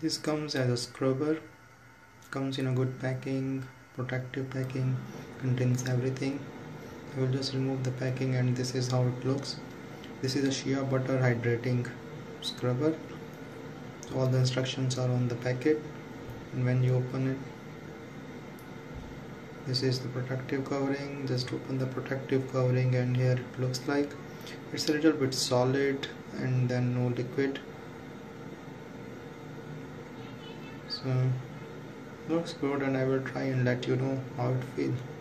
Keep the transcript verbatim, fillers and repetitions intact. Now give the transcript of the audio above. This comes as a scrubber, comes in a good packing, protective packing, contains everything. I will just remove the packing and this is how it looks. This is a shea butter hydrating scrubber. All the instructions are on the packet, and when you open it, this is the protective covering. Just open the protective covering and here it looks like. It's a little bit solid and then no liquid. So looks good, and I will try and let you know how it feels.